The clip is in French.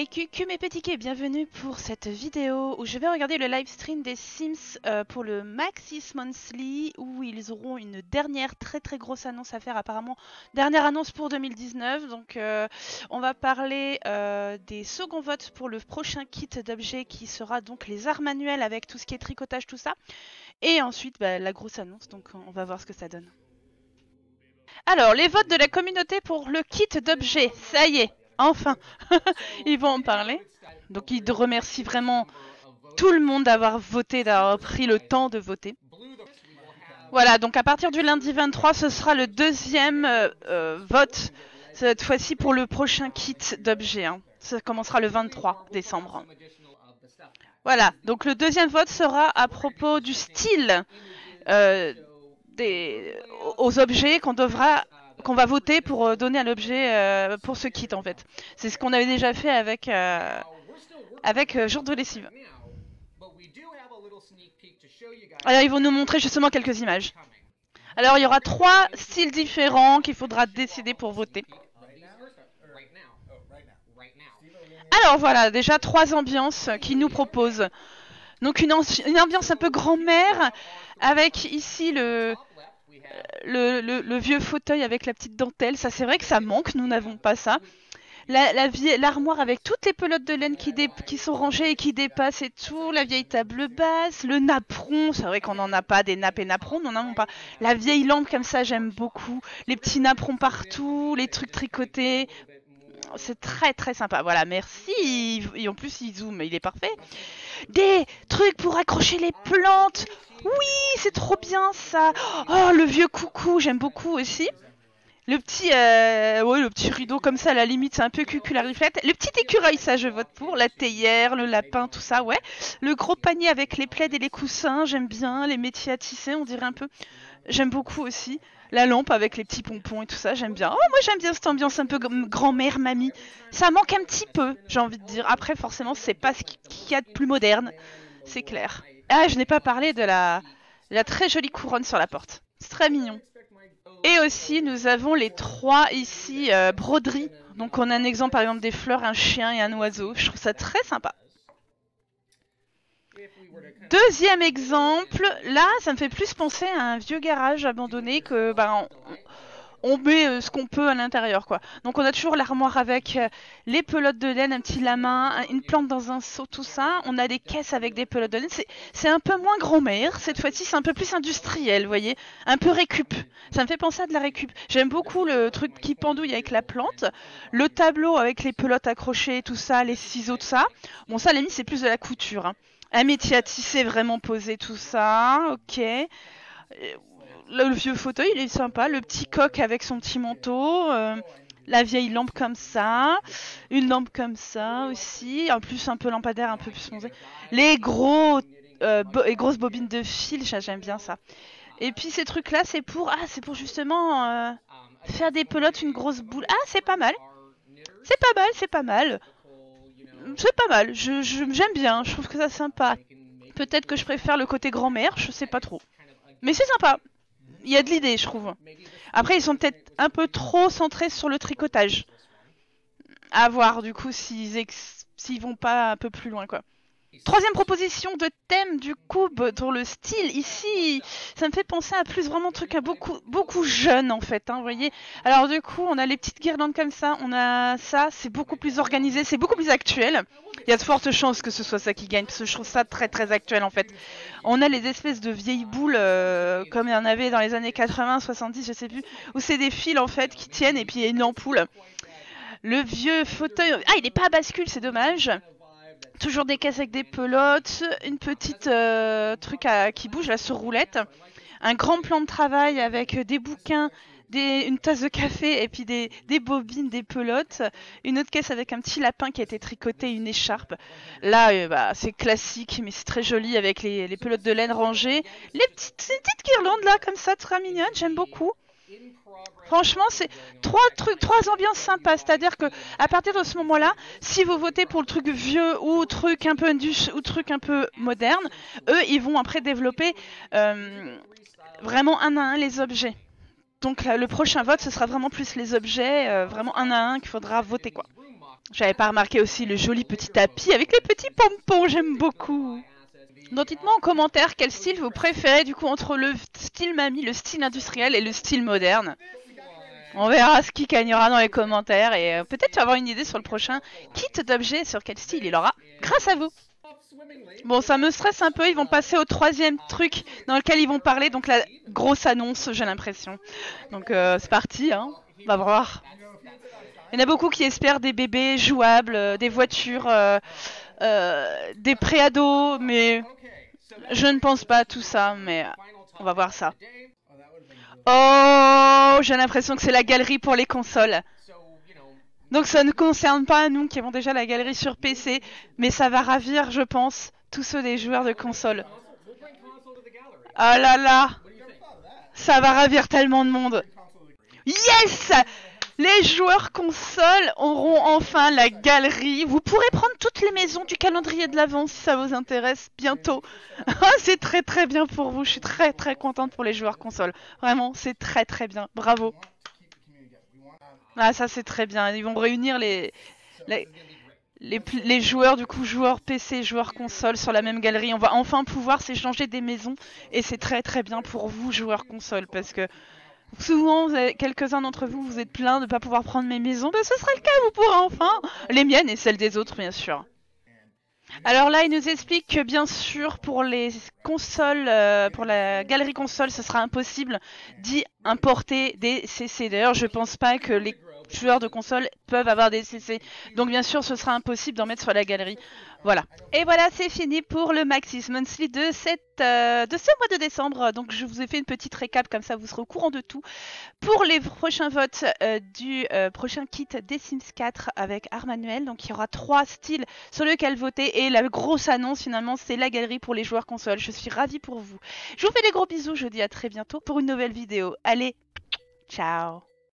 Hey QQ mes petits quais, bienvenue pour cette vidéo où je vais regarder le live stream des Sims pour le Maxis Monthly où ils auront une dernière très grosse annonce à faire apparemment, dernière annonce pour 2019. Donc on va parler des seconds votes pour le prochain kit d'objets qui sera donc les arts manuels avec tout ce qui est tricotage, tout ça. Et ensuite la grosse annonce, donc on va voir ce que ça donne. Alors les votes de la communauté pour le kit d'objets, ça y est. Enfin, ils vont en parler. Donc ils remercient vraiment tout le monde d'avoir voté, d'avoir pris le temps de voter. Voilà, donc à partir du lundi 23, ce sera le deuxième vote, cette fois-ci pour le prochain kit d'objets. Hein. Ça commencera le 23 décembre. Voilà, donc le deuxième vote sera à propos du style aux objets qu'on va voter pour donner à l'objet pour ce kit en fait. C'est ce qu'on avait déjà fait avec, Jour de lessive. Alors ils vont nous montrer justement quelques images. Alors il y aura 3 styles différents qu'il faudra décider pour voter. Alors voilà, déjà 3 ambiances qui nous proposent. Donc une ambiance un peu grand-mère avec ici le vieux fauteuil avec la petite dentelle, ça c'est vrai que ça manque, nous n'avons pas ça. L'armoire avec toutes les pelotes de laine qui sont rangées et qui dépassent et tout, la vieille table basse, le napperon, c'est vrai qu'on n'en a pas, des nappes et napperons, nous n'en avons pas. La vieille lampe comme ça, j'aime beaucoup, les petits napperons partout, les trucs tricotés, c'est très sympa. Voilà, merci, et en plus il zoome, il est parfait. Des trucs pour accrocher les plantes. Oui, c'est trop bien ça. Oh, le vieux coucou, j'aime beaucoup aussi. Le petit rideau comme ça, à la limite, c'est un peu cucul à riflette. Le petit écureuil, ça, je vote pour. La théière, le lapin, tout ça, ouais. Le gros panier avec les plaids et les coussins, j'aime bien. Les métiers à tisser, on dirait un peu. J'aime beaucoup aussi. La lampe avec les petits pompons et tout ça, j'aime bien. Oh, moi, j'aime bien cette ambiance un peu grand-mère, mamie. Ça manque un petit peu, j'ai envie de dire. Après, forcément, c'est pas ce qu'il y a de plus moderne, c'est clair. Ah, je n'ai pas parlé de la très jolie couronne sur la porte. C'est très mignon. Et aussi, nous avons les 3 ici broderies. Donc, on a un exemple, par exemple, des fleurs, un chien et un oiseau. Je trouve ça très sympa. Deuxième exemple. Là, ça me fait plus penser à un vieux garage abandonné que... on met ce qu'on peut à l'intérieur, quoi. Donc on a toujours l'armoire avec les pelotes de laine, un petit lama, une plante dans un seau, tout ça. On a des caisses avec des pelotes de laine. C'est un peu moins grand-mère. Cette fois-ci, c'est un peu plus industriel, vous voyez. Un peu récup. Ça me fait penser à de la récup. J'aime beaucoup le truc qui pendouille avec la plante. Le tableau avec les pelotes accrochées, tout ça, les ciseaux, tout ça. Bon, ça, à la limite, c'est plus de la couture, hein. Un métier à tisser vraiment posé, tout ça. Ok. Le vieux fauteuil, il est sympa. Le petit coq avec son petit manteau. La vieille lampe comme ça. Une lampe comme ça aussi. En plus, un peu lampadaire, un peu plus foncé. Les grosses bobines de fil, j'aime bien ça. Et puis, ces trucs-là, c'est pour... Ah, c'est pour justement faire des pelotes, une grosse boule. Ah, c'est pas mal. C'est pas mal, c'est pas mal. C'est pas mal. J'aime bien, je trouve que ça sympa. Peut-être que je préfère le côté grand-mère, je sais pas trop. Mais c'est sympa. Il y a de l'idée, je trouve. Après, ils sont peut-être un peu trop centrés sur le tricotage. À voir, du coup, s'ils vont pas un peu plus loin, quoi. Troisième proposition de thème, du coup, dans le style. Ici, ça me fait penser à plus vraiment truc à beaucoup jeune, en fait, hein, vous voyez. Alors, du coup, on a les petites guirlandes comme ça. On a ça, c'est beaucoup plus organisé, c'est beaucoup plus actuel. Il y a de fortes chances que ce soit ça qui gagne, parce que je trouve ça très actuel, en fait. On a les espèces de vieilles boules, comme il y en avait dans les années 80, 70, je sais plus, où c'est des fils, en fait, qui tiennent, et puis il y a une ampoule. Le vieux fauteuil... Ah, il n'est pas à bascule, c'est dommage. Toujours des caisses avec des pelotes, une petite truc qui bouge, là, sur roulette. Un grand plan de travail avec des bouquins, une tasse de café et puis des bobines, des pelotes. Une autre caisse avec un petit lapin qui a été tricoté, une écharpe. Là, c'est classique, mais c'est très joli avec les pelotes de laine rangées. Les petites guirlandes, là, comme ça, très mignonnes, j'aime beaucoup. Franchement, c'est 3 ambiances sympas. C'est-à-dire que à partir de ce moment-là, si vous votez pour le truc vieux ou truc un peu indus ou truc un peu moderne, eux, ils vont après développer vraiment un à un les objets. Donc là, le prochain vote, ce sera vraiment plus les objets, vraiment un à un qu'il faudra voter, quoi. J'avais pas remarqué aussi le joli petit tapis avec les petits pompons, j'aime beaucoup. Donc dites-moi en commentaire quel style vous préférez du coup entre le style mamie, le style industriel et le style moderne. On verra ce qui gagnera dans les commentaires et peut-être tu vas avoir une idée sur le prochain kit d'objets, sur quel style il aura grâce à vous. Bon, ça me stresse un peu, ils vont passer au troisième truc dans lequel ils vont parler, donc la grosse annonce, j'ai l'impression. Donc c'est parti, hein, on va voir. Il y en a beaucoup qui espèrent des bébés jouables, des voitures, des préados, mais je ne pense pas à tout ça, mais on va voir ça. Oh, j'ai l'impression que c'est la galerie pour les consoles. Donc ça ne concerne pas nous qui avons déjà la galerie sur PC, mais ça va ravir, je pense, tous ceux des joueurs de console. Ah là là, ça va ravir tellement de monde. Yes! Les joueurs console auront enfin la galerie. Vous pourrez prendre toutes les maisons du calendrier de l'Avent si ça vous intéresse bientôt. C'est très très bien pour vous. Je suis très très contente pour les joueurs console. Vraiment, c'est très très bien. Bravo. Ah, ça c'est très bien. Ils vont réunir les joueurs, du coup, joueurs PC, joueurs console sur la même galerie. On va enfin pouvoir s'échanger des maisons. Et c'est très très bien pour vous, joueurs console, parce que... Souvent, quelques-uns d'entre vous, vous êtes plaints de ne pas pouvoir prendre mes maisons. Ben, ce sera le cas, vous pourrez enfin les miennes et celles des autres, bien sûr. Alors là, il nous explique que, bien sûr, pour les consoles, pour la galerie console, ce sera impossible d'y importer des CC. D'ailleurs, je ne pense pas que les joueurs de console peuvent avoir des CC. Donc, bien sûr, ce sera impossible d'en mettre sur la galerie. Voilà. Et voilà, c'est fini pour le Maxis Monthly de ce mois de décembre. Donc, je vous ai fait une petite récap, comme ça, vous serez au courant de tout. Pour les prochains votes du prochain kit des Sims 4 avec Art Manuel, donc il y aura 3 styles sur lesquels voter. Et la grosse annonce, finalement, c'est la galerie pour les joueurs console. Je suis ravie pour vous. Je vous fais des gros bisous. Je vous dis à très bientôt pour une nouvelle vidéo. Allez, ciao!